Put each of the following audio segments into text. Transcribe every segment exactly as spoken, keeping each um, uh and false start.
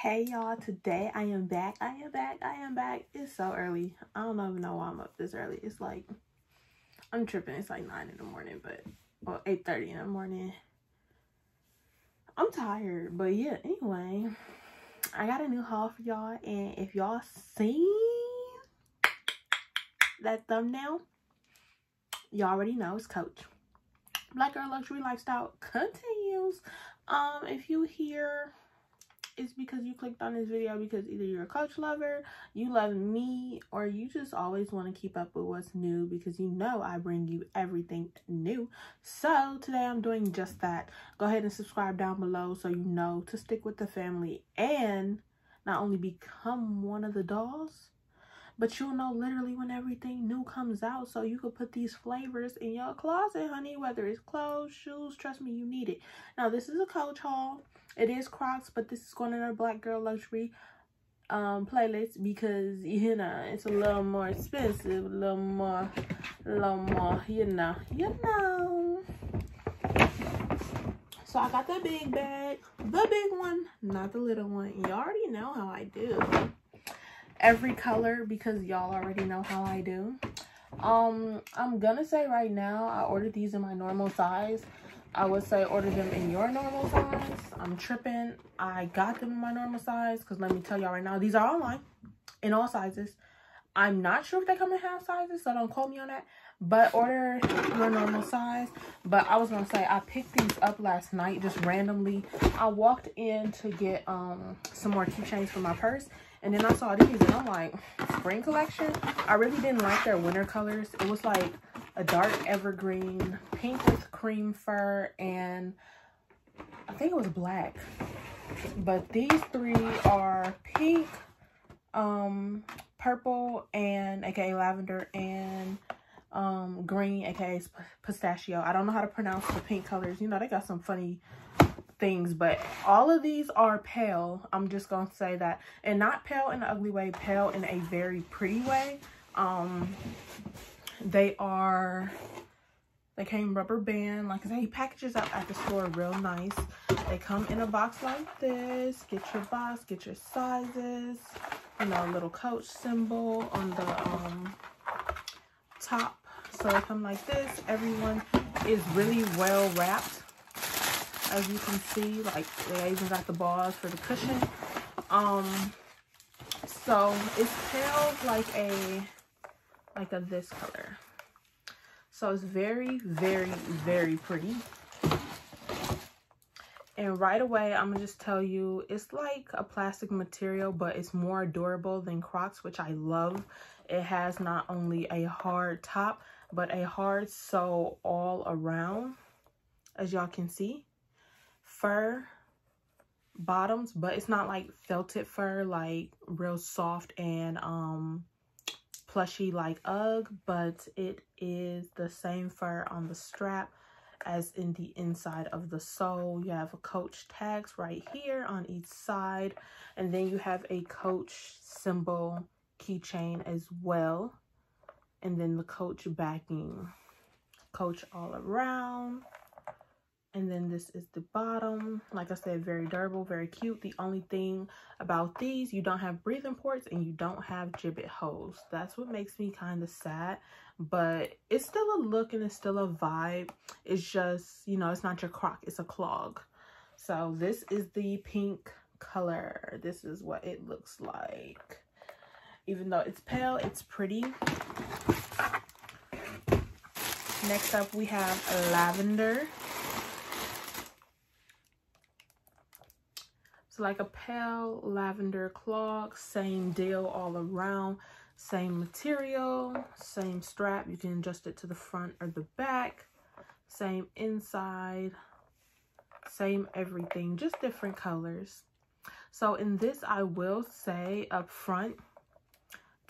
Hey y'all, today I am back. I am back. I am back. It's so early. I don't even know why I'm up this early. It's like, I'm tripping. It's like nine in the morning, but, well, eight thirty in the morning. I'm tired, but yeah, anyway, I got a new haul for y'all, and if y'all seen that thumbnail, y'all already know it's Coach. Black Girl Luxury Lifestyle continues. Um, if you hear... It's because you clicked on this video because either you're a Coach lover, you love me, or you just always want to keep up with what's new because you know I bring you everything new. So today I'm doing just that. Go ahead and subscribe down below so you know to stick with the family and not only become one of the dolls, but you'll know literally when everything new comes out so you can put these flavors in your closet, honey. Whether it's clothes, shoes, trust me, you need it. Now, this is a Coach haul. It is Crocs, but this is going in our Black Girl Luxury um, playlist because, you know, it's a little more expensive. A little more, a little more, you know, you know. So, I got the big bag. The big one, not the little one. You already know how I do. Every color because y'all already know how I do. um I'm gonna say right now I ordered these in my normal size. I would say order them in your normal size. I'm tripping. I got them in my normal size because let me tell y'all right now, these are online in all sizes. I'm not sure if they come in half sizes, so don't quote me on that, but order your normal size. But I was gonna say I picked these up last night just randomly. I walked in to get um some more keychains for my purse, and then I saw these, and I'm like, spring collection? I really didn't like their winter colors. It was like a dark evergreen, pink with cream fur, and I think it was black. But these three are pink, um, purple, and aka lavender, and um, green, aka pistachio. I don't know how to pronounce the pink colors. You know, they got some funny things, but all of these are pale. I'm just gonna say that, and not pale in an ugly way, pale in a very pretty way. Um they are, they came rubber band, like I say, he packages up at the store real nice. They come in a box like this. Get your box, get your sizes, you know, little Coach symbol on the um top. So they come like this. Everyone is really well wrapped. As you can see, like, they even got the balls for the cushion. Um, so it's pale, like a, like a this color. So it's very, very, very pretty. And right away, I'm gonna just tell you, it's like a plastic material, but it's more durable than Crocs, which I love. It has not only a hard top, but a hard sole all around, as y'all can see. Fur bottoms, but it's not like felted fur, like real soft and um plushy like UGG, but it is the same fur on the strap as in the inside of the sole. You have a Coach tags right here on each side, and then you have a Coach symbol keychain as well, and then the Coach backing, Coach all around. And then this is the bottom. Like I said, very durable, very cute. The only thing about these, you don't have breathing ports and you don't have gibbet holes. That's what makes me kind of sad. But it's still a look and it's still a vibe. It's just, you know, it's not your Croc. It's a clog. So this is the pink color. This is what it looks like. Even though it's pale, it's pretty. Next up, we have lavender. Like a pale lavender clog, same deal all around, same material, same strap. You can adjust it to the front or the back, same inside, same everything, just different colors. So in this, I will say up front,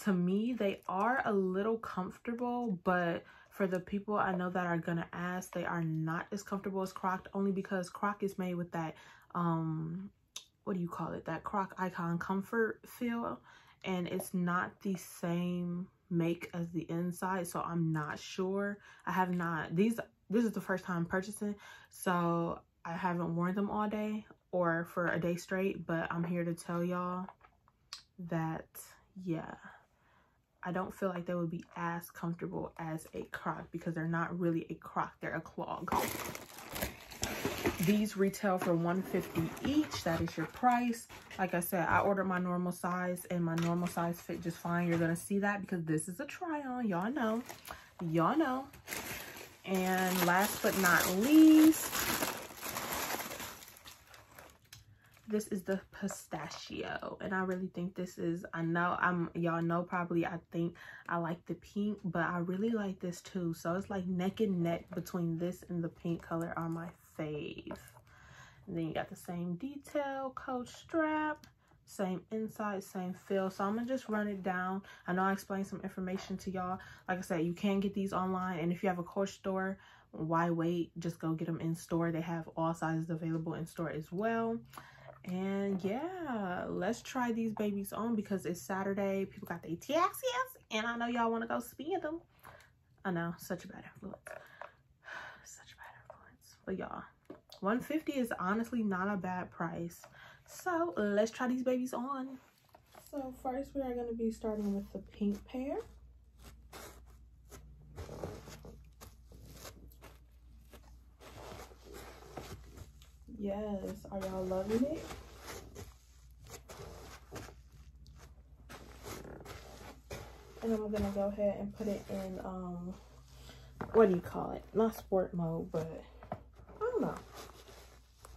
to me, they are a little comfortable, but for the people I know that are gonna ask, they are not as comfortable as Croc, only because Croc is made with that um what do you call it, that Croc Icon comfort feel, and it's not the same make as the inside, so I'm not sure. I have not, these, this is the first time purchasing, so I haven't worn them all day or for a day straight, but I'm here to tell y'all that, yeah, I don't feel like they would be as comfortable as a Croc because they're not really a Croc, they're a clog. These retail for one hundred fifty dollars each. That is your price. Like I said, I ordered my normal size and my normal size fit just fine. You're going to see that because this is a try on. Y'all know. Y'all know. And last but not least, this is the pistachio. And I really think this is, I know, I'm y'all know probably I think I like the pink, but I really like this too. So it's like neck and neck between this and the pink color are my fave. And then you got the same detail, Coach strap, same inside, same feel. So I'm gonna just run it down. I know I explained some information to y'all. Like I said, you can get these online, and if you have a Coach store, why wait? Just go get them in store. They have all sizes available in store as well. And yeah, let's try these babies on because it's Saturday. People got their taxis, and I know y'all want to go spend them. I know, such a bad influence. But y'all, one hundred fifty dollars is honestly not a bad price. So let's try these babies on. So first we are going to be starting with the pink pair. Yes, are y'all loving it? And I'm going to go ahead and put it in, um, what do you call it? Not sport mode, but no,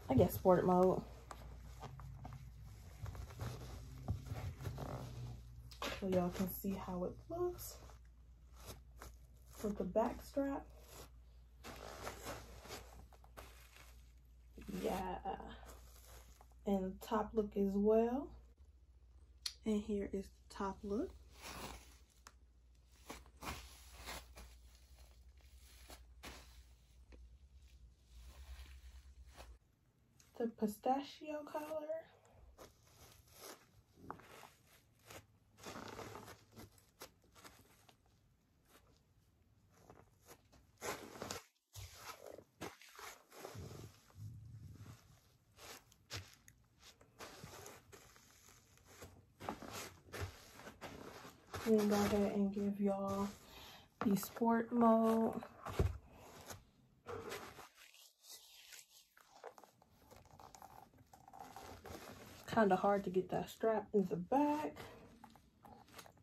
I guess sport mode. So y'all can see how it looks with the back strap. Yeah, and the top look as well. And here is the top look. The pistachio color. Then go ahead and give y'all the sport mode. Kind of hard to get that strap in the back,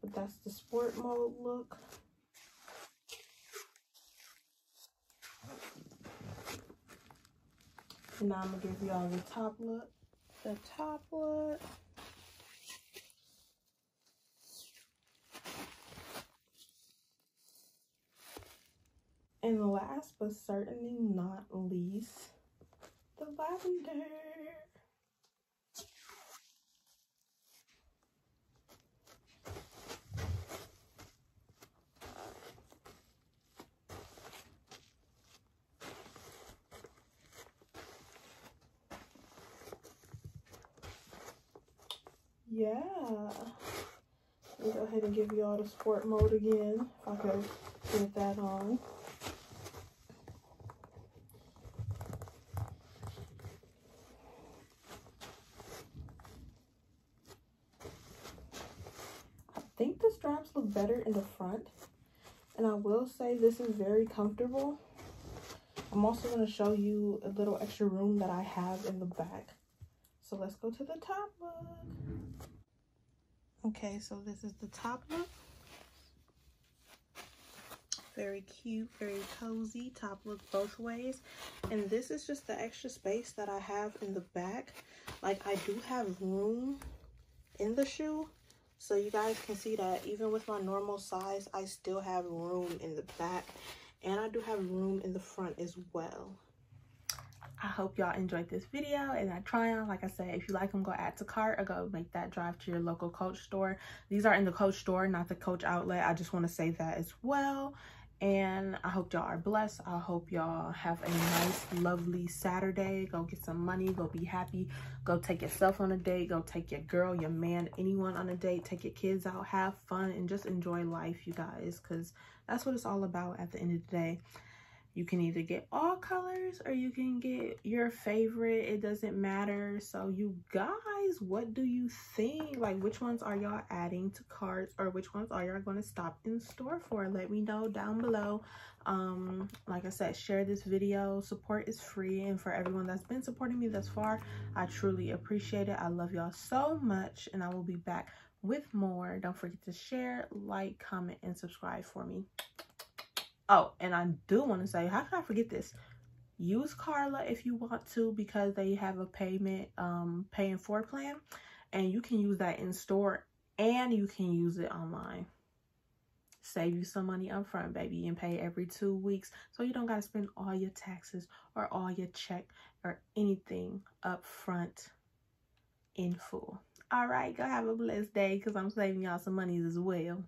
but that's the sport mode look. And now I'm gonna give y'all the top look. The top look. And last but certainly not least, the lavender. Yeah, let me go ahead and give y'all the sport mode again, if I could get that on. I think the straps look better in the front, and I will say this is very comfortable. I'm also going to show you a little extra room that I have in the back. So let's go to the top look. Okay, so this is the top look. Very cute, very cozy, top look both ways. And this is just the extra space that I have in the back. Like, I do have room in the shoe. So you guys can see that even with my normal size, I still have room in the back. And I do have room in the front as well. I hope y'all enjoyed this video and that try on. Like I said, if you like them, go add to cart or go make that drive to your local Coach store. These are in the Coach store, not the Coach outlet. I just want to say that as well. And I hope y'all are blessed. I hope y'all have a nice, lovely Saturday. Go get some money. Go be happy. Go take yourself on a date. Go take your girl, your man, anyone on a date. Take your kids out. Have fun and just enjoy life, you guys, because that's what it's all about at the end of the day. You can either get all colors or you can get your favorite. It doesn't matter. So you guys, what do you think? Like, which ones are y'all adding to carts, or which ones are y'all going to stop in store for? Let me know down below. Um, like I said, share this video. Support is free. And for everyone that's been supporting me thus far, I truly appreciate it. I love y'all so much. And I will be back with more. Don't forget to share, like, comment, and subscribe for me. Oh, and I do want to say, how can I forget this? Use Carla if you want to, because they have a payment, um, pay in full plan, and you can use that in store and you can use it online. Save you some money up front, baby, and pay every two weeks, so you don't gotta spend all your taxes or all your check or anything up front in full. All right, go have a blessed day, because I'm saving y'all some monies as well.